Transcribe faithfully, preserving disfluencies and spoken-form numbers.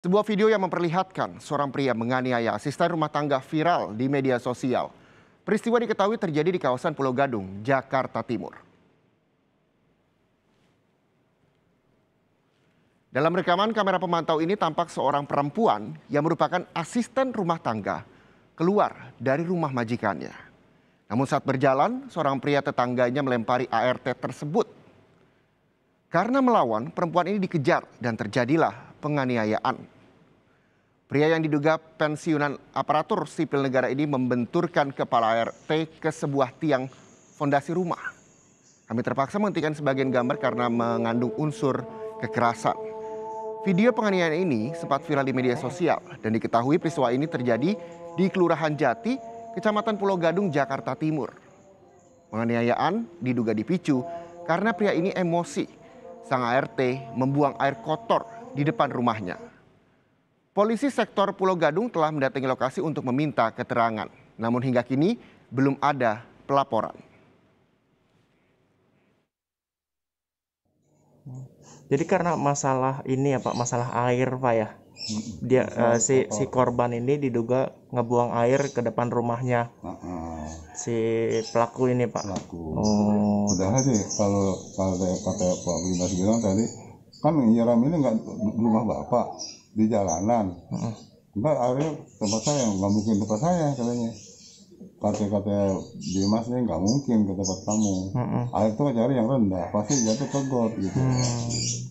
Sebuah video yang memperlihatkan seorang pria menganiaya asisten rumah tangga viral di media sosial. Peristiwa diketahui terjadi di kawasan Pulogadung, Jakarta Timur. Dalam rekaman kamera pemantau ini tampak seorang perempuan yang merupakan asisten rumah tangga keluar dari rumah majikannya. Namun saat berjalan, seorang pria tetangganya melempari A R T tersebut. Karena melawan, perempuan ini dikejar dan terjadilah penganiayaan. Pria yang diduga pensiunan aparatur sipil negara ini membenturkan kepala A R T ke sebuah tiang fondasi rumah. Kami terpaksa menghentikan sebagian gambar karena mengandung unsur kekerasan. Video penganiayaan ini sempat viral di media sosial dan diketahui peristiwa ini terjadi di Kelurahan Jati, Kecamatan Pulogadung, Jakarta Timur. Penganiayaan diduga dipicu karena pria ini emosi. Sang A R T membuang air kotor di depan rumahnya. Polisi sektor Pulogadung telah mendatangi lokasi untuk meminta keterangan. Namun hingga kini belum ada pelaporan. Jadi karena masalah ini ya Pak, masalah air Pak ya. Dia uh, si si korban ini diduga ngebuang air ke depan rumahnya. Si pelaku ini Pak. Pelaku. Oh. Padahal sih kalau kalau kata Pak Bimas bilang tadi kan nyiram ini nggak rumah bapak, di jalanan. Enggak, akhirnya tempat saya, nggak mungkin tempat saya katanya. Kata-kata Dimas ini nggak mungkin ke tempat kamu. Air itu cari yang rendah, pasti jatuh ke got gitu.